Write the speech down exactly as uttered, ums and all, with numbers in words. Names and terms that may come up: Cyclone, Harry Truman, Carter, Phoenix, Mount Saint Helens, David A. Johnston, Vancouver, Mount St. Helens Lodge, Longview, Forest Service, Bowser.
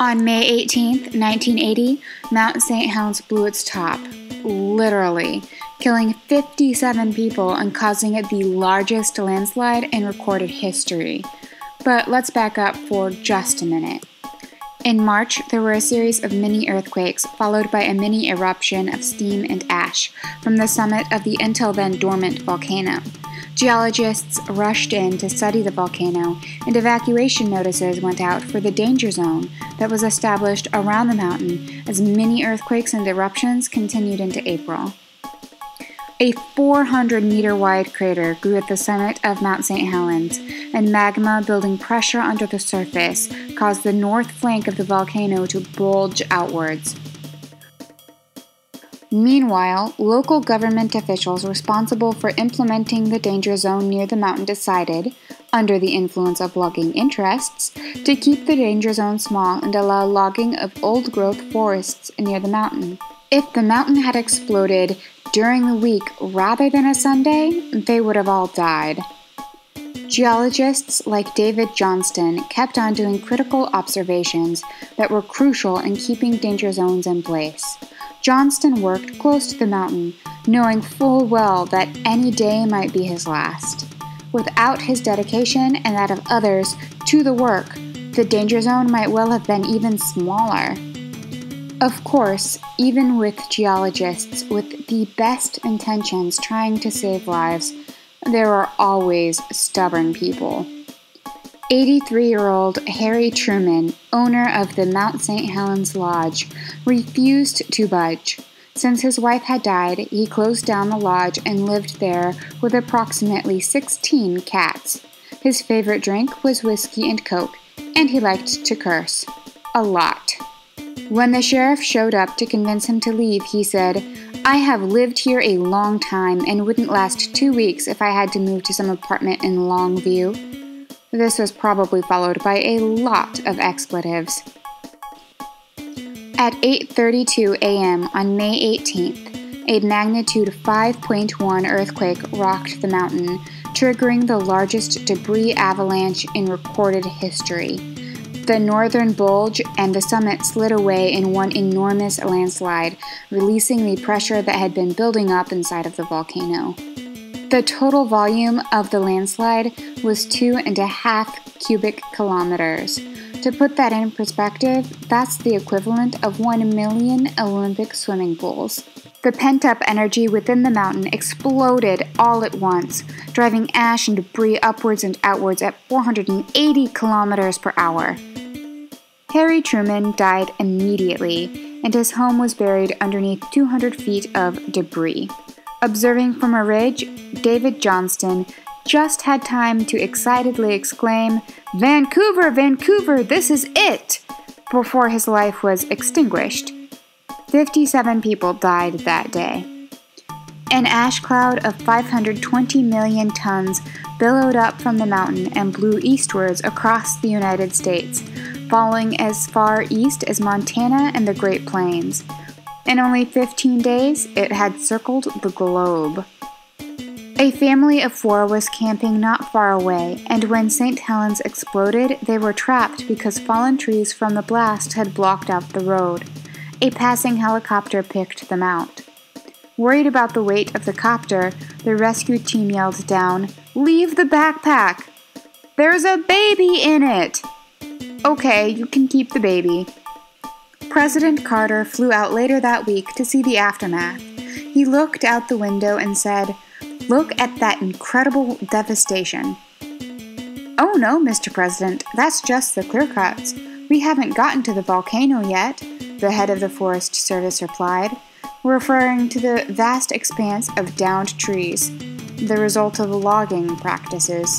On May eighteenth, nineteen eighty, Mount Saint Helens blew its top, literally, killing fifty-seven people and causing it the largest landslide in recorded history. But let's back up for just a minute. In March, there were a series of mini earthquakes, followed by a mini eruption of steam and ash from the summit of the until then dormant volcano. Geologists rushed in to study the volcano, and evacuation notices went out for the danger zone that was established around the mountain as mini earthquakes and eruptions continued into April. A four hundred meter wide crater grew at the summit of Mount Saint Helens, and magma building pressure under the surface caused the north flank of the volcano to bulge outwards. Meanwhile, local government officials responsible for implementing the danger zone near the mountain decided, under the influence of logging interests, to keep the danger zone small and allow logging of old-growth forests near the mountain. If the mountain had exploded during the week rather than a Sunday, they would have all died. Geologists like David Johnston kept on doing critical observations that were crucial in keeping danger zones in place. Johnston worked close to the mountain, knowing full well that any day might be his last. Without his dedication and that of others to the work, the danger zone might well have been even smaller. Of course, even with geologists with the best intentions trying to save lives, there are always stubborn people. eighty-three-year-old Harry Truman, owner of the Mount Saint Helens Lodge, refused to budge. Since his wife had died, he closed down the lodge and lived there with approximately sixteen cats. His favorite drink was whiskey and Coke, and he liked to curse. A lot. When the sheriff showed up to convince him to leave, he said, "I have lived here a long time and wouldn't last two weeks if I had to move to some apartment in Longview." This was probably followed by a lot of expletives. At eight thirty-two a m on May eighteenth, a magnitude five point one earthquake rocked the mountain, triggering the largest debris avalanche in recorded history. The northern bulge and the summit slid away in one enormous landslide, releasing the pressure that had been building up inside of the volcano. The total volume of the landslide was two and a half cubic kilometers. To put that in perspective, that's the equivalent of one million Olympic swimming pools. The pent-up energy within the mountain exploded all at once, driving ash and debris upwards and outwards at four hundred eighty kilometers per hour. Harry Truman died immediately, and his home was buried underneath two hundred feet of debris. Observing from a ridge, David Johnston just had time to excitedly exclaim, "Vancouver, Vancouver, this is it!" before his life was extinguished. fifty-seven people died that day. An ash cloud of five hundred twenty million tons billowed up from the mountain and blew eastwards across the United States, falling as far east as Montana and the Great Plains. In only fifteen days, it had circled the globe. A family of four was camping not far away, and when Saint Helens exploded, they were trapped because fallen trees from the blast had blocked out the road. A passing helicopter picked them out. Worried about the weight of the copter, the rescue team yelled down, "Leave the backpack! There's a baby in it!" "Okay, you can keep the baby." President Carter flew out later that week to see the aftermath. He looked out the window and said, "Look at that incredible devastation." "Oh no, Mister President, that's just the clear-cuts. We haven't gotten to the volcano yet," the head of the Forest Service replied, referring to the vast expanse of downed trees, the result of logging practices.